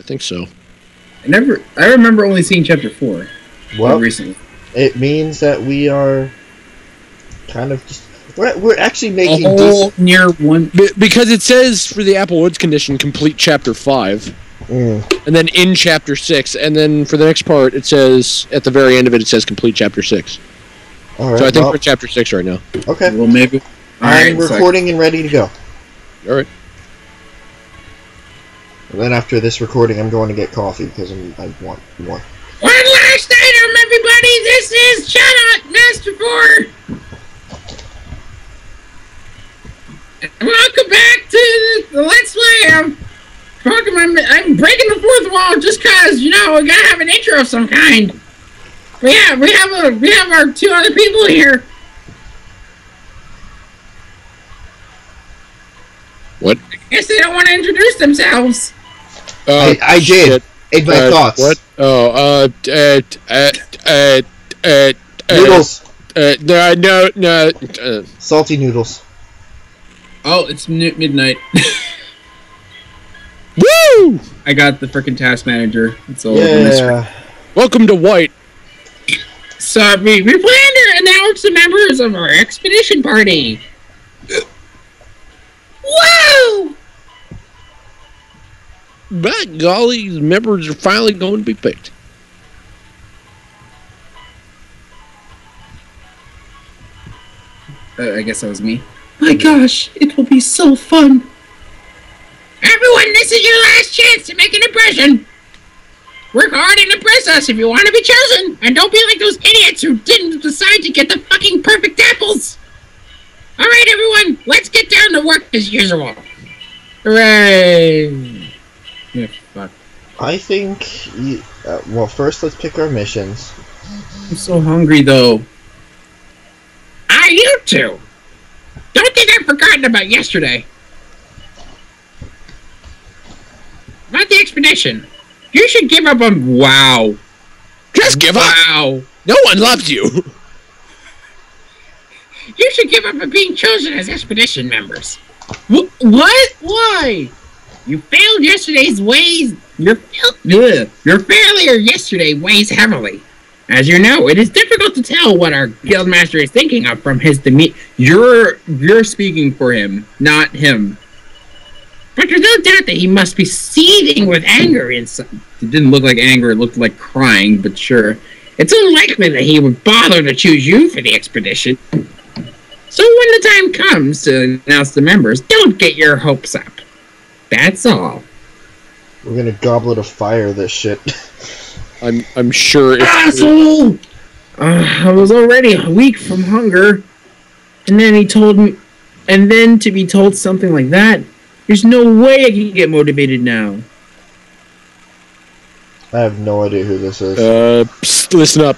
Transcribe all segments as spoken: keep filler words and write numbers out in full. I think so. I never. I remember only seeing chapter four. Well, recently. It means that we are kind of just. We're, we're actually making a whole near one B because it says for the Apple Woods condition, complete chapter five, mm. and then in chapter six, and then for the next part, it says at the very end of it, it says complete chapter six. All right, so I think well, we're at chapter six right now. Okay. Well, maybe. I'm right, recording and ready to go. All right. And then after this recording, I'm going to get coffee because I'm, I want more. One last item, everybody. This is Channot Masterboard. Welcome back to the Let's Play. I'm Pokemon. I'm breaking the fourth wall just cause, you know, we gotta have an intro of some kind. But yeah, we have a we have our two other people here. What? I guess they don't want to introduce themselves. Uh, I, I did. It's my uh, thoughts. What? Oh, uh, uh, uh, uh, uh, uh noodles. Uh, no, no, no. Uh. Salty noodles. Oh, it's midnight. Woo! I got the frickin' task manager. It's all yeah. over my screen. Welcome to White. So, we we plan to announce the members of our expedition party. Whoa! By golly, the members are finally going to be picked. Uh, I guess that was me. My gosh, it will be so fun. Everyone, this is your last chance to make an impression. Work hard and impress us if you want to be chosen. And don't be like those idiots who didn't decide to get the fucking perfect apples. Alright, everyone, let's get down to work as usual. Hooray! Yeah, fuck. I think... You, uh, well, first let's pick our missions. I'm so hungry, though. Ah, you two! Don't think I've forgotten about yesterday. About the expedition. You should give up on... Wow. Just give up! Wow. No one loves you! You should give up on being chosen as expedition members. Wh what? Why? You failed yesterday's weighs. Your fail your failure yesterday weighs heavily. As you know, it is difficult to tell what our guildmaster is thinking of from his demeanor. You're you're speaking for him, not him. But there's no doubt that he must be seething with anger in some. It didn't look like anger; it looked like crying. But sure, it's unlikely that he would bother to choose you for the expedition. So when the time comes to announce the members, don't get your hopes up. That's all. We're gonna goblet of fire this shit. I'm I'm sure it's asshole! Uh, I was already weak from hunger, and then he told me, and then to be told something like that, there's no way I can get motivated now. I have no idea who this is. Uh, psst, listen up.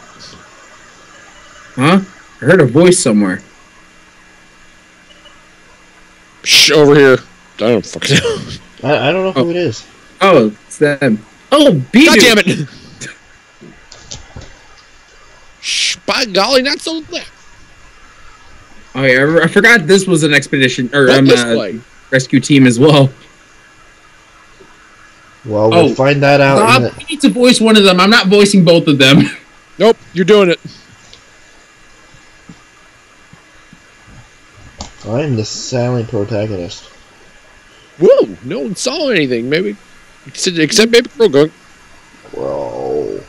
Huh? I heard a voice somewhere. Shh, over here. I don't fucking know. I, I don't know who oh. it is. Oh, it's them. Oh, B. God damn it! Shh, by golly, not so loud. Oh yeah, I forgot this was an expedition or um, a rescue team as well. Well, we'll oh, find that out. Bob, in the... you need to voice one of them. I'm not voicing both of them. Nope, you're doing it. I'm the silent protagonist. Whoa! No one saw anything, maybe. Except maybe Croagunk. Whoa.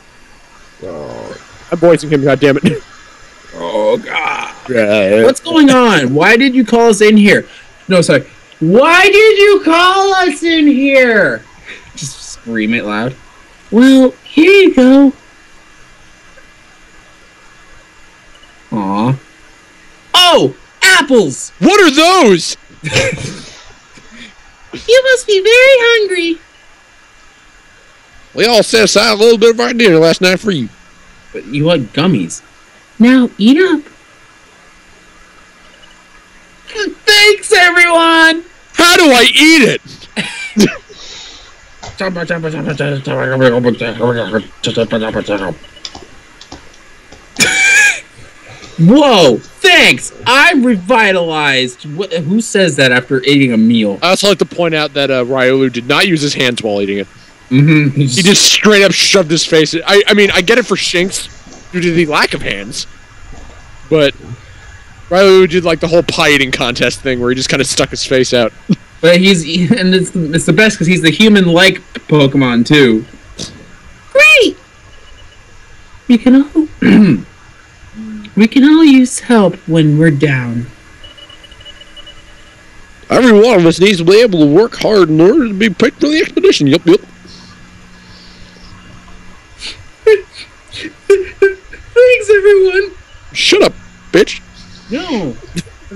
Whoa. I'm voicing him, goddammit. Oh, God. Yeah. What's going on? Why did you call us in here? No, sorry. Why did you call us in here? Just scream it loud. Well, here you go. Aw. Oh! Apples! What are those? You must be very hungry. We all set aside a little bit of our dinner last night for you. But you like gummies. Now eat up. Thanks, everyone! How do I eat it? Whoa! Thanks! I'm revitalized! What, who says that after eating a meal? I also like to point out that uh, Riolu did not use his hands while eating it. Mm-hmm. He just straight up shoved his face. I, I mean, I get it for Shinx due to the lack of hands, but Riolu did like the whole pie eating contest thing where he just kind of stuck his face out. But he's, and it's, it's the best because he's the human-like Pokemon too. Great. We can all we can all use help when we're down. Every one of us needs to be able to work hard in order to be picked for the expedition. Yep, yep. Thanks, everyone. Shut up, bitch. No,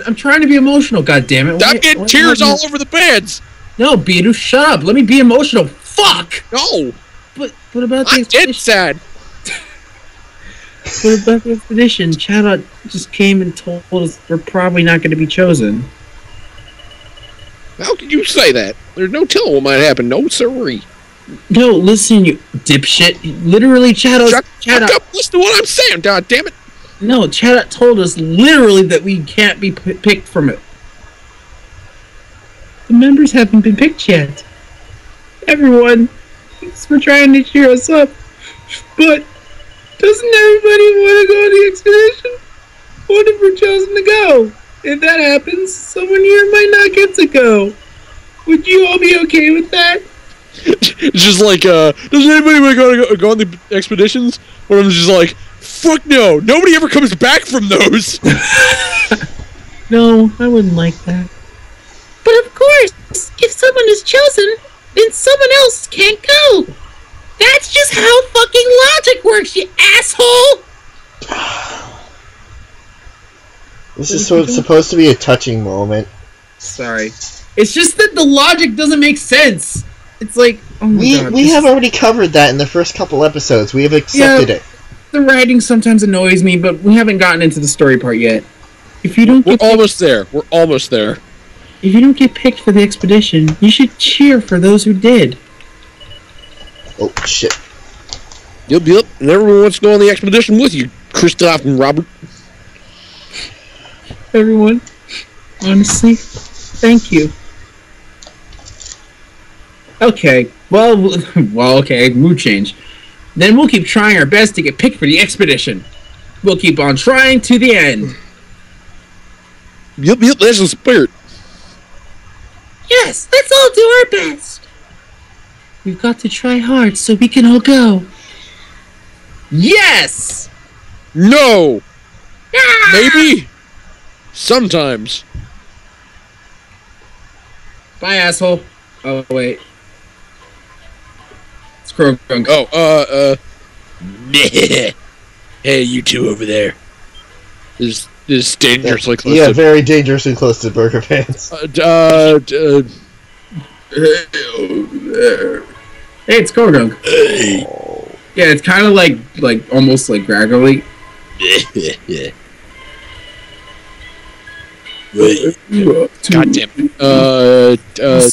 I'm trying to be emotional. God damn it! Why, I'm getting why, tears why, why, all over the beds. No, Beedoo, shut up. Let me be emotional. Fuck. No. But what about the expedition? I did sad. What about the expedition? Chatot just came and told us we're probably not going to be chosen. How can you say that? There's no telling what might happen. No sirree. No, listen, you dipshit. Literally, Chatot. Shut, Chatot, shut up. Listen to what I'm saying. God damn it. No, Chatot told us literally that we can't be p picked from it. The members haven't been picked yet. Everyone, thanks for trying to cheer us up. But doesn't everybody want to go on the expedition? What if we're chosen to go? If that happens, someone here might not get to go. Would you all be okay with that? Just like, uh, does anybody want to go, to go, go on the expeditions? Or I'm just like, fuck no, nobody ever comes back from those. No, I wouldn't like that. But of course, if someone is chosen, then someone else can't go. That's just how fucking logic works, you asshole! This is sort of supposed to be a touching moment. Sorry. It's just that the logic doesn't make sense. It's like, oh my we, God. We have already covered that in the first couple episodes. We have accepted yeah, it. The writing sometimes annoys me, but we haven't gotten into the story part yet. If you don't We're get almost there. We're almost there. If you don't get picked for the expedition, you should cheer for those who did. Oh, shit. Yup, yup. And everyone wants to go on the expedition with you, Kristophe and Robert. Everyone, honestly, thank you. Okay, well, well, okay, mood change. Then we'll keep trying our best to get picked for the expedition. We'll keep on trying to the end. Yep, yep, that's the spirit. Yes, let's all do our best. We've got to try hard so we can all go. Yes! No! Ah! Maybe? Sometimes. Bye, asshole. Oh, wait. It's Croagunk. Oh, uh, uh. Hey, you two over there. This is dangerously close. Yeah, to very dangerously close to Burger Pants. Uh, uh, uh Hey, it's Croagunk. Hey. Yeah, it's kind of like, like, almost like graggly. Yeah. God damn it. Uh, uh,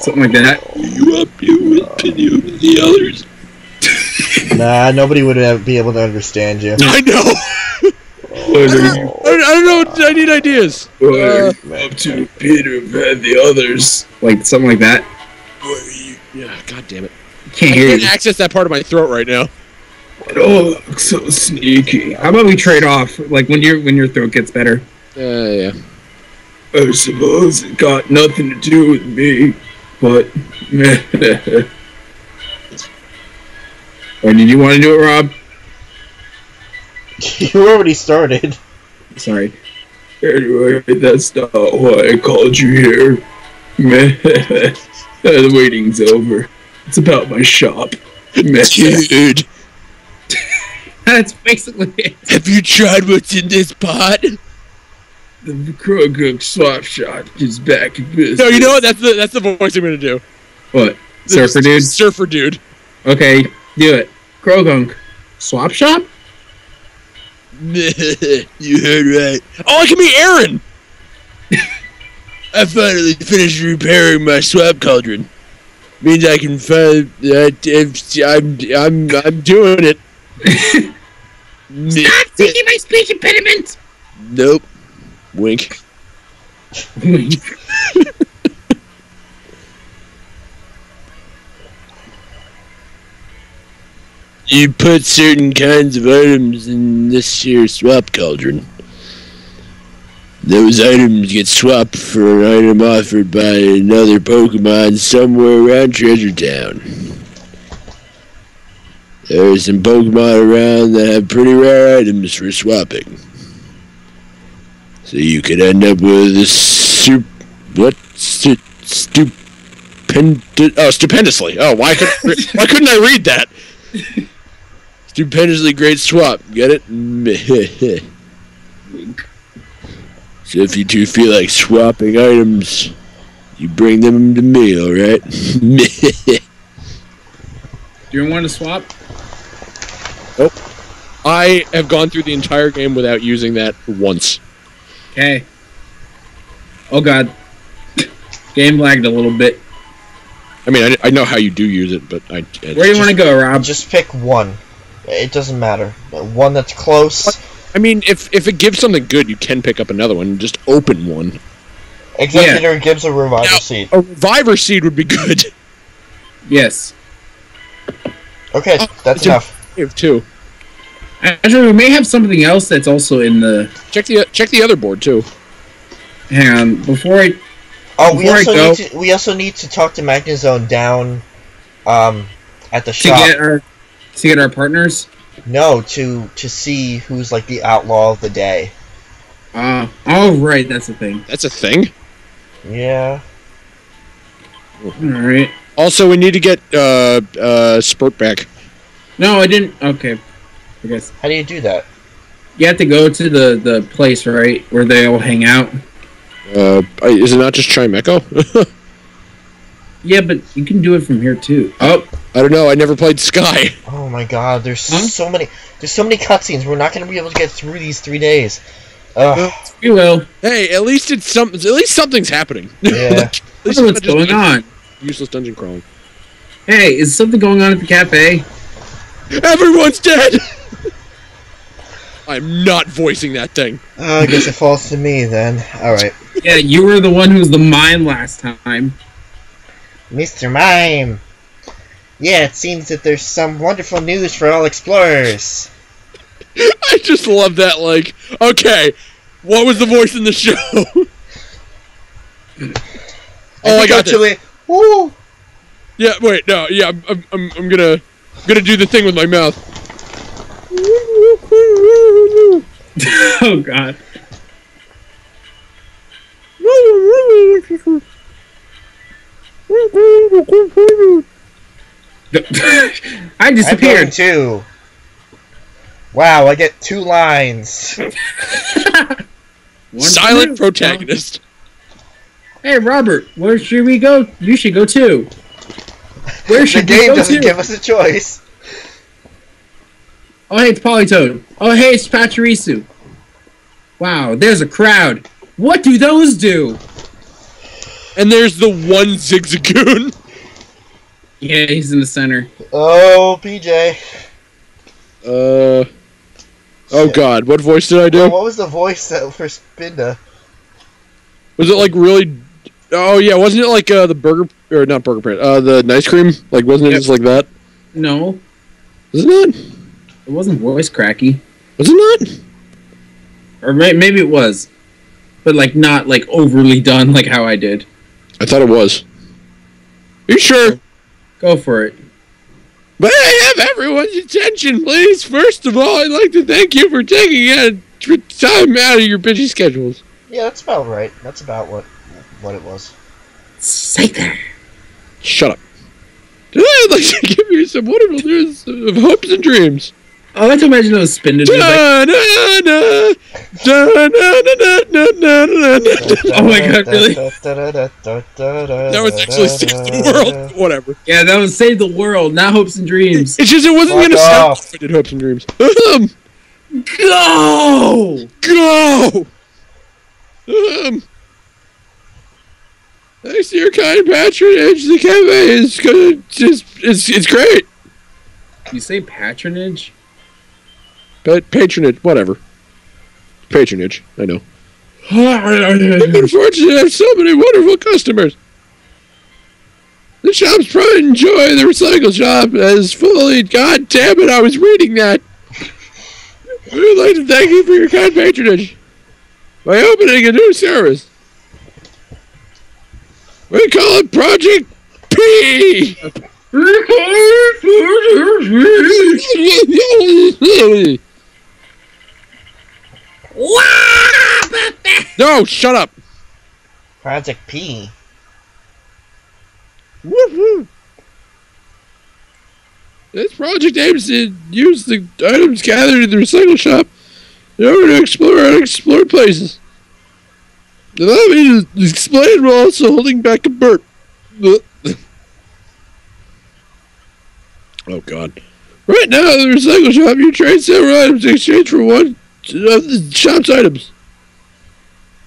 Something like that. You up, you up, and you and the others. Nah, nobody would have, be able to understand you. I know! I, don't, I don't know, what, I need ideas. Uh, up to Peter and the others. Like, something like that. Yeah, god damn it. Can't I hear can't you. access that part of my throat right now. It all looks so sneaky. How about we trade off, like, when, you're, when your throat gets better? Uh, yeah. I suppose it got nothing to do with me, but. Or did you want to do it, Rob? You already started. Sorry. Anyway, that's not why I called you here. The waiting's over. It's about my shop. Dude. That's basically it. Have you tried what's in this pot? The Croagunk Swap Shop is back in business. No, you know what? That's the that's the voice I'm gonna do. What? Surfer dude. Surfer dude. Okay, do it. Croagunk Swap Shop. You heard right. Oh, it can be Aaron. I finally finished repairing my swap cauldron. Means I can find that uh, I'm I'm I'm doing it. Stop taking my speech impediment. Nope. Wink. Wink. You put certain kinds of items in this here swap cauldron. Those items get swapped for an item offered by another Pokemon somewhere around Treasure Town. There are some Pokemon around that have pretty rare items for swapping. So you could end up with a super... What? Stu stupend... Oh, stupendously! Oh, why, could, why couldn't I read that? Stupendously great swap. Get it? So if you two feel like swapping items, you bring them to me, alright? Do you want to swap? Nope. I have gone through the entire game without using that once. Okay. Oh god. Game lagged a little bit. I mean, I, I know how you do use it, but I... I Where do you just, want to go, Rob? Just pick one. It doesn't matter. One that's close... What? I mean, if if it gives something good, you can pick up another one. Just open one. Executor yeah. gives a Reviver now, Seed. A Reviver Seed would be good. Yes. Okay, oh, that's enough. Two. Actually, we may have something else that's also in the... Check the check the other board, too. Hang on, before I... Oh, before we, also I go, need to, we also need to talk to Magnezone down um, at the to shop. Get our, to get our partners? No, to to see who's like the outlaw of the day. Uh, oh, right, that's a thing. That's a thing? Yeah. Alright. Also, we need to get uh, uh, Spurt back. No, I didn't. Okay. I guess. How do you do that? You have to go to the, the place, right? Where they all hang out. Uh, is it not just Chimecho? Yeah, but you can do it from here too. Oh, I don't know. I never played Sky. Oh my God, there's huh? so many. There's so many cutscenes. We're not going to be able to get through these three days. Ugh. We will. Hey, at least it's something. At least something's happening. Yeah. Like, at least what's going on? Useless dungeon crawling. Hey, is something going on at the cafe? Everyone's dead. I'm not voicing that thing. Uh, I guess it falls to me then. All right. Yeah, you were the one who was the mime last time. Mister Mime! Yeah, it seems that there's some wonderful news for all explorers! I just love that, like, okay, what was the voice in the show? oh, I, I got actually, this. Woo. Yeah, wait, no, yeah, I'm, I'm, I'm, I'm gonna, I'm gonna do the thing with my mouth. Oh, God. I disappeared I'm too. Wow, I get two lines. Silent protagonist. Hey, Robert, where should we go? You should go too. Where should the we game go doesn't to? give us a choice. Oh, hey, it's Politoed. Oh, hey, it's Pachirisu. Wow, there's a crowd. What do those do? And there's the one Zigzagoon. Yeah, he's in the center. Oh, P J. Uh. Oh God, what voice did I do? Well, what was the voice that for Spinda? Was it like really? Oh yeah, wasn't it like uh, the burger or not burger print? Uh, the nice cream. Like wasn't it yep. just like that? No. Wasn't it? It wasn't voice cracky. Was it not? Or may maybe it was. But, like, not, like, overly done like how I did. I thought it was. Are you sure? Go for it. May I have everyone's attention, please? First of all, I'd like to thank you for taking out time out of your busy schedules. Yeah, that's about right. That's about what what it was. Stay there. Shut up. Today I'd like to give you some wonderful news of hopes and dreams. I like to imagine those spinning. Oh my god, really? That was actually Save the World. Whatever. Yeah, that was Save the World, not Hopes and Dreams. It's just it wasn't Fuck gonna off. sound like it did Hopes and Dreams. Um, go! Go! Um, thanks to your kind patronage, the cafe is gonna just it's it's great. You say patronage? But patronage, whatever. Patronage, I know. I've been fortunate to have so many wonderful customers. The shop's pride and joy, the recycle shop is fully... God damn it, I was reading that. We would like to thank you for your kind patronage by opening a new service. We call it Project P! No, shut up! Project P. Woohoo! This project aims to use the items gathered in the recycle shop in order to explore unexplored places. Allow me to explain while also holding back a burp. Oh god. Right now, in the recycle shop, you trade several items in exchange for one of the shop's items.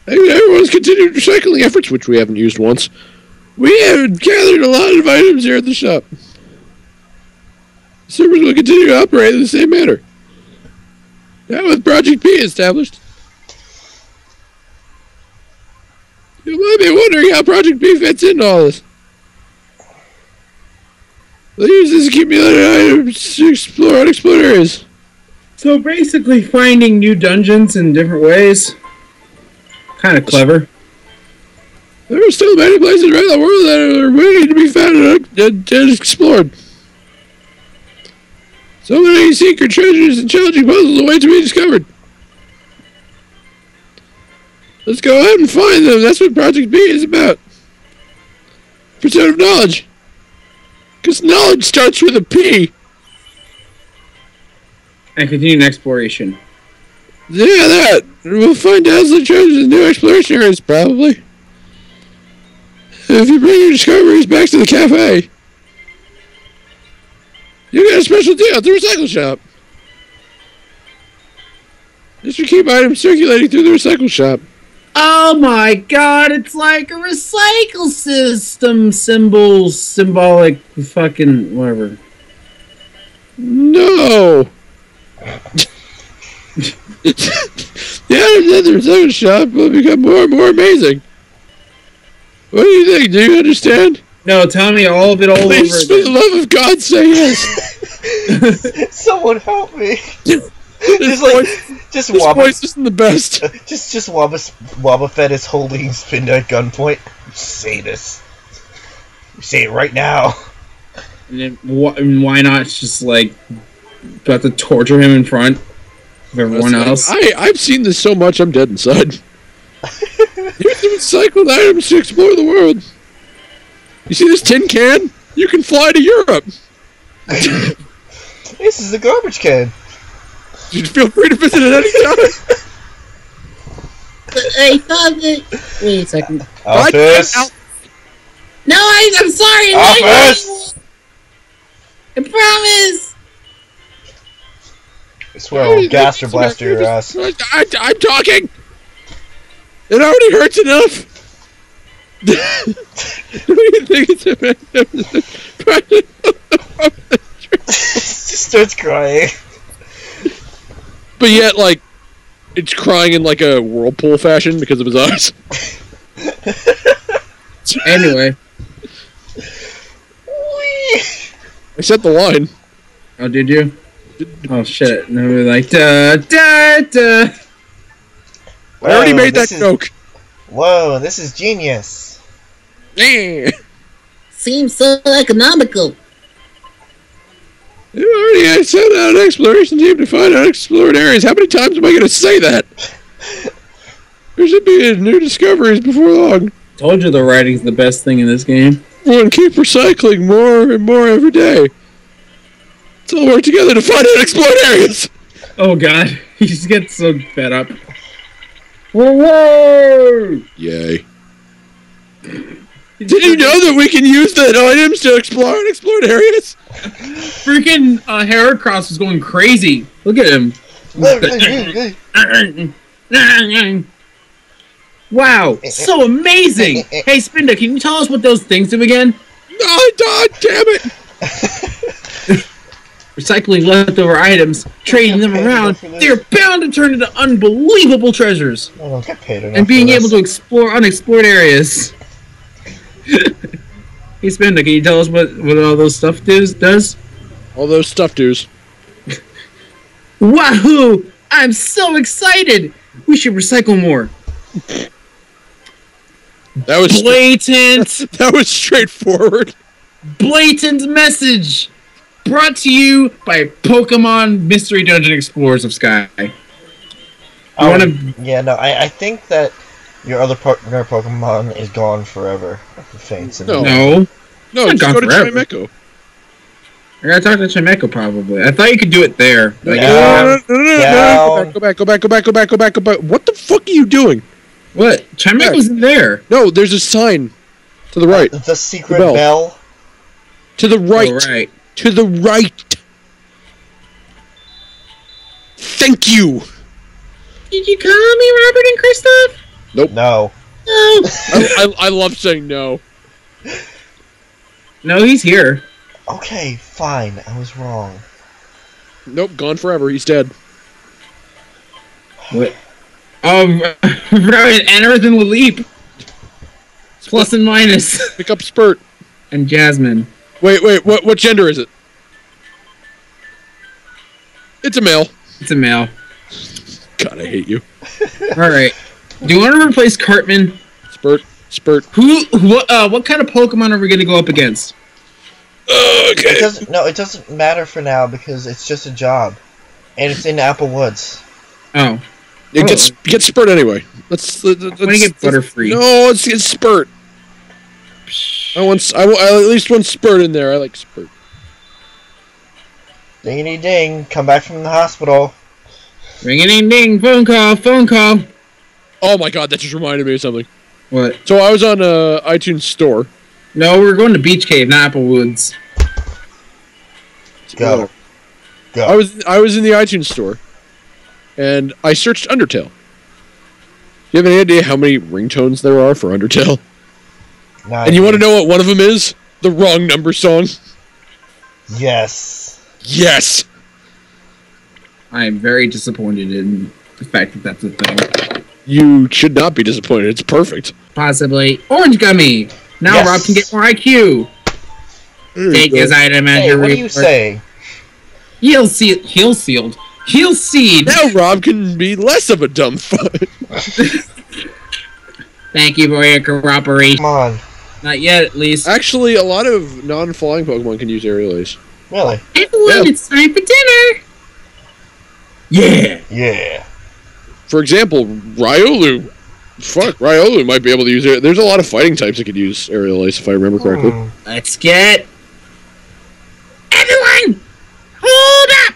And everyone's continued recycling efforts, which we haven't used once. We have gathered a lot of items here at the shop. Servers will continue to operate in the same manner. Now with Project P established. You might be wondering how Project P fits into all this. We'll use this accumulated items to explore unexplored areas. So basically finding new dungeons in different ways. Kind of clever. There are still many places around the world that are waiting to be found and, and explored. So many secret treasures and challenging puzzles await to be discovered. Let's go ahead and find them. That's what Project B is about. Pursuit of knowledge. Because knowledge starts with a P. And continued exploration. Yeah, that. We'll find dazzling treasures in new exploration areas, probably. If you bring your discoveries back to the cafe, you get a special deal at the recycle shop. This will keep items circulating through the recycle shop. Oh my god, it's like a recycle system symbols, symbolic fucking whatever. No! The items at the recycle shop will become more and more amazing. What do you think? Do you understand? No, tell me all of it all Please, over again. For the love of God, say yes! Someone help me! Just like, just this Wobbuffet, voice isn't the best. Just, just Wobbuffet is holding Spinda at gunpoint. Say this. Say it right now. And then, wh and why not just like about to torture him in front of everyone Listen, else? I, I've seen this so much. I'm dead inside. Here's the recycled items to explore the world. You see this tin can? You can fly to Europe. This is a garbage can. You feel free to visit at any time. I thought that. Wait a second. Office. I, I, no, I, I'm sorry. Office. I promise. I swear, I'll Gaster blast your ass. I, I, I'm talking. It already hurts enough. What do you think it's about? Just starts crying. But yet, like, it's crying in, like, a whirlpool fashion because of his eyes. Anyway. Wee. I said the line. Oh, did you? Oh, shit. No, we were like, da, da, da. Whoa, I already made that is... joke. Whoa, this is genius. Yeah. Seems so economical. You already had sent out an exploration team to find unexplored areas. How many times am I going to say that? There should be new discoveries before long. Told you the writing's the best thing in this game. We'll keep recycling more and more every day. Let's all work together to find unexplored areas. Oh god, he just gets so fed up. Whoa! Yay. Did you know that we can use the items to explore unexplored areas? Freaking uh, Heracross was going crazy. Look at him. Wow, so amazing. Hey, Spinda, can you tell us what those things do again? Oh, God damn it. Recycling leftover items, trading them around, they're bound to turn into unbelievable treasures. I don't get paid enough. And being able to explore unexplored areas. Hey, Spinda, can you tell us what, what all those stuff does? does? All those stuff does. Wahoo! I'm so excited! We should recycle more. That was blatant. That was straightforward. Blatant message brought to you by Pokemon Mystery Dungeon Explorers of Sky. I want to. Yeah, no, I, I think that your other partner Pokemon is gone forever. Faints no, no, no, just go to Chimecho. I gotta talk to Chimecho probably. I thought you could do it there. Like, no, no, no, no, no. Go back, go back, go back, go back, go back, go back. What the fuck are you doing? What? Chimecho's in there. No, there's a sign to the right. Uh, the secret the bell. bell. To the right. Oh, right. To the right. Thank you. Did you call me Robert and Kristophe? Nope. No. No. I, I, I love saying no. No, he's here. Okay, fine. I was wrong. Nope, gone forever. He's dead. What? Um, Anorith and Laleep. Plus and minus. Pick up Spurt. And Jasmine. Wait, wait, what what gender is it? It's a male. It's a male. God, I hate you. Alright. Do you want to replace Cartman? Spurt. Spurt. Who, what, uh, what kind of Pokemon are we going to go up against? Uh, okay. It doesn't, no, it doesn't matter for now because it's just a job. And it's in Apple Woods. Oh. It oh. gets, gets Spurt anyway. Let's, let's, let's, let's get Butterfree. No, let's get Spurt. I want. I, I at least want Spurt in there. I like Spurt. Ding-a-ding, ding! Come back from the hospital. Ring-a-ding, ding! Phone call! Phone call! Oh my God! That just reminded me of something. What? So I was on uh, iTunes Store. No, we we're going to Beach Cave, not Apple Woods. Go. Go. I was. I was in the iTunes Store, and I searched Undertale. Do you have any idea how many ringtones there are for Undertale? Not and you want to know what one of them is? The wrong number song. Yes. Yes. I am very disappointed in the fact that that's a thing. You should not be disappointed. It's perfect. Possibly. Orange gummy. Now yes. Rob can get more I Q. There Take his item as hey, your what do you say? Heal sealed. Heal sealed. Heal seed. Now Rob can be less of a dumb fuck. Thank you for your corroboration. Come on. Not yet, at least. Actually, a lot of non-flying Pokemon can use aerial ace. Really? Everyone, yeah. It's time for dinner! Yeah! Yeah! For example, Riolu. Fuck, Riolu might be able to use aerial. There's a lot of fighting types that could use aerial ace, if I remember correctly. Hmm. Let's get... Everyone! Hold up!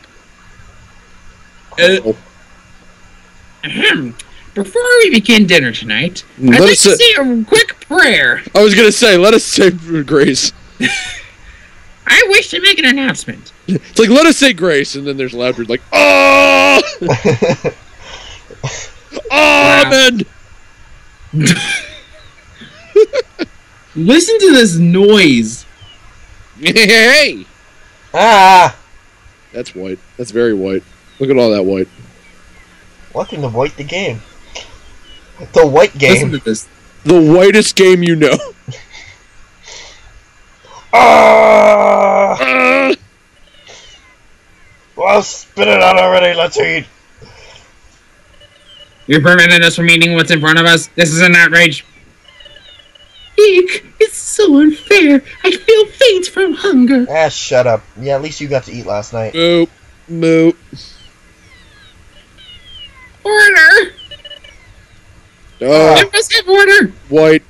Cool. Uh, ahem. Before we begin dinner tonight, let I'd like us to say a quick prayer. I was going to say, let us say grace. I wish to make an announcement. It's like, let us say grace, and then there's louder, like, oh! Amen! Listen to this noise. Hey! Ah! That's white. That's very white. Look at all that white. Welcome to White the Game. The white game. Listen to this. The whitest game you know. Ah! uh, uh, well, spit it out already. Let's eat. You're preventing us from eating what's in front of us. This is an outrage. Eek! It's so unfair. I feel faint from hunger. Ah, shut up. Yeah, at least you got to eat last night. Nope. Nope. Order. Uh, I must have order. White.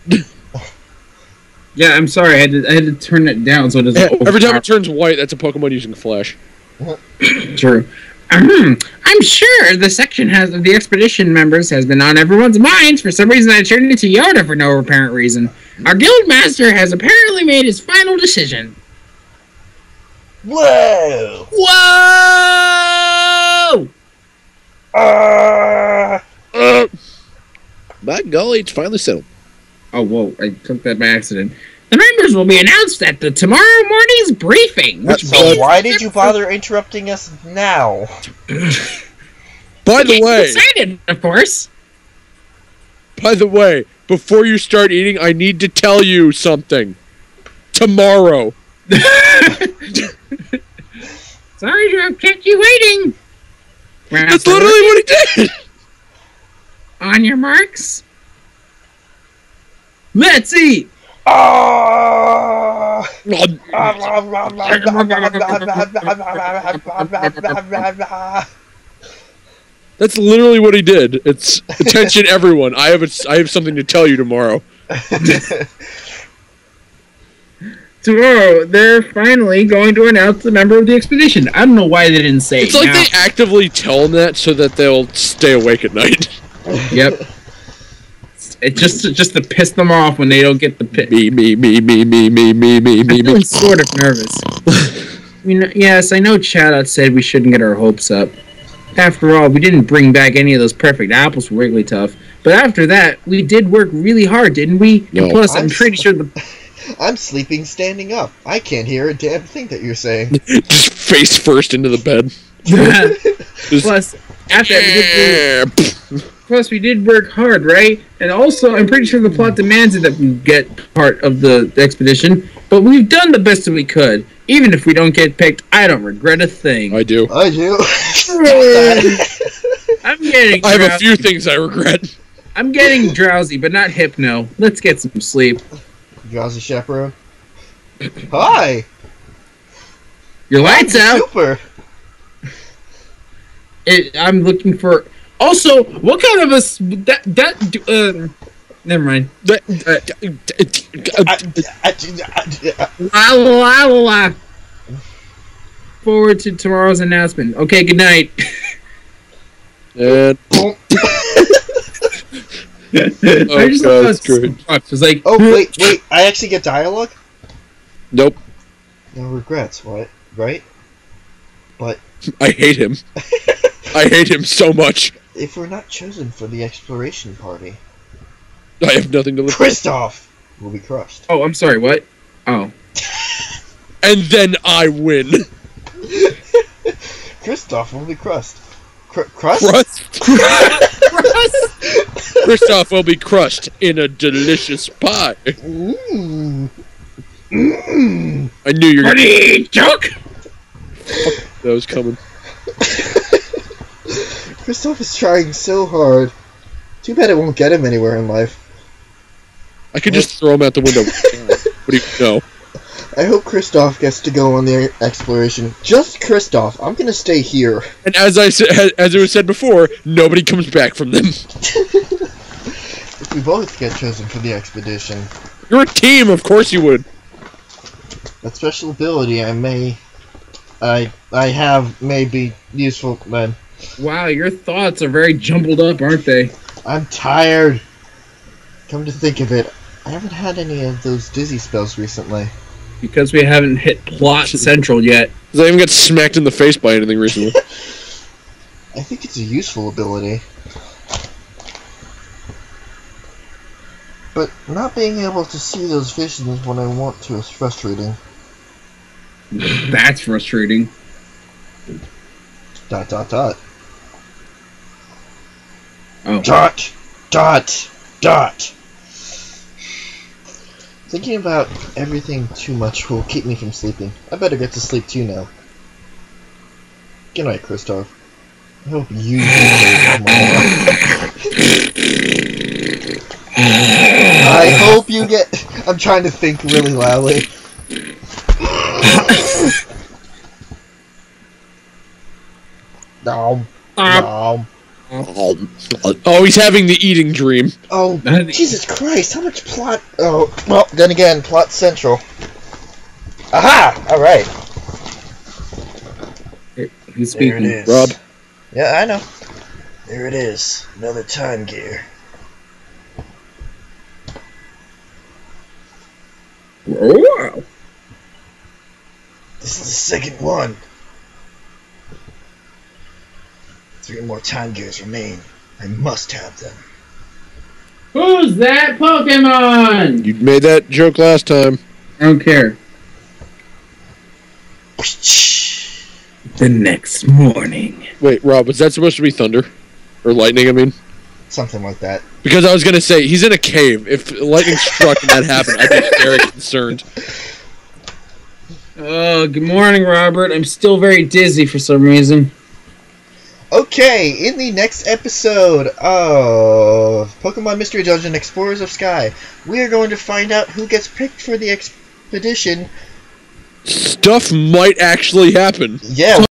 Yeah, I'm sorry. I had to. I had to turn it down so it doesn't. Every overpower. time it turns white, that's a Pokemon using Flash. True. Um, I'm sure the section has of the expedition members has been on everyone's minds. For some reason, I turned into Yoda for no apparent reason. Our guild master has apparently made his final decision. Whoa! Whoa! Uh, uh. By golly, it's finally settled. Oh, whoa, I took that by accident. The members will be announced at the tomorrow morning's briefing. Which so why did you bother interrupting us now? By the way... Excited, of course. By the way, before you start eating, I need to tell you something. tomorrow. Sorry to have kept you waiting. That's literally what he did. On your marks. Let's eat. Oh. That's literally what he did. It's attention, everyone. I have a, I have something to tell you tomorrow. Tomorrow, they're finally going to announce the member of the expedition. I don't know why they didn't say it. It's like they actively tell them that so that they'll stay awake at night. Yep. It's just just to piss them off when they don't get the pitch. Me, me, me, me, me, me, me, me, me, me. I'm sort of nervous. I mean, yes, I know Chatot said we shouldn't get our hopes up. After all, we didn't bring back any of those perfect apples for Wigglytuff. But after that, we did work really hard, didn't we? No. And plus, I'm, I'm pretty sure the... I'm sleeping standing up. I can't hear a damn thing that you're saying. Just face first into the bed. Plus, after that, we did really... Plus, we did work hard, right? And also, I'm pretty sure the plot demanded that we get part of the expedition. But we've done the best that we could. Even if we don't get picked, I don't regret a thing. I do. I do. I'm getting I have drowsy. A few things I regret. I'm getting drowsy, but not hypno. Let's get some sleep. Drowsy chaperone. Hi! Your light's out! Super! It, I'm looking for... Also, what kind of a... That... that uh, never mind. La la la la. Forward to tomorrow's announcement. Okay, good night. And... oh, I just God, that's great. I was like, oh, wait, wait, I actually get dialogue? Nope. No regrets, what? Right? But... I hate him. I hate him so much. If we're not chosen for the exploration party... I have nothing to look at. Kristophe will be crushed. Oh, I'm sorry, what? Oh. And then I win. Kristophe will be crushed. Cr crust? Crust? Crust? Kristophe will be crushed in a delicious pie. Mmm. Mmm. I knew you were going to joke! That was coming. Kristophe is trying so hard. Too bad it won't get him anywhere in life. I could what? Just throw him out the window. What do you know? I hope Kristophe gets to go on the exploration. Just Kristophe. I'm gonna stay here. And as I said, as it was said before, nobody comes back from them. If we both get chosen for the expedition, you're a team. Of course you would. That special ability I may, I I have may be useful then. Wow, your thoughts are very jumbled up, aren't they? I'm tired. Come to think of it, I haven't had any of those dizzy spells recently. Because we haven't hit plot central yet. Because I haven't got smacked in the face by anything recently. I think it's a useful ability. But not being able to see those visions when I want to is frustrating. That's frustrating. Dot dot dot. Oh. Dot, dot, dot. Thinking about everything too much will keep me from sleeping. I better get to sleep too now. Good night, Kristophe. I hope you get I hope you get. I'm trying to think really loudly. Nom, nom. Oh, he's having the eating dream. Oh, Jesus Christ, how much plot... Oh, well, then again, plot central. Aha! Alright. He's speaking, there it is. Rob. Yeah, I know. There it is. Another time gear. Wow. This is the second one. Three more time gears remain. I must have them. Who's that Pokemon? You made that joke last time. I don't care. The next morning. Wait, Rob, was that supposed to be thunder? Or lightning, I mean? Something like that. Because I was going to say, he's in a cave. If lightning struck and that happened, I'd be very concerned. Uh, good morning, Robert. I'm still very dizzy for some reason. Okay, in the next episode of Pokemon Mystery Dungeon Explorers of Sky, we are going to find out who gets picked for the expedition. Stuff might actually happen. Yeah,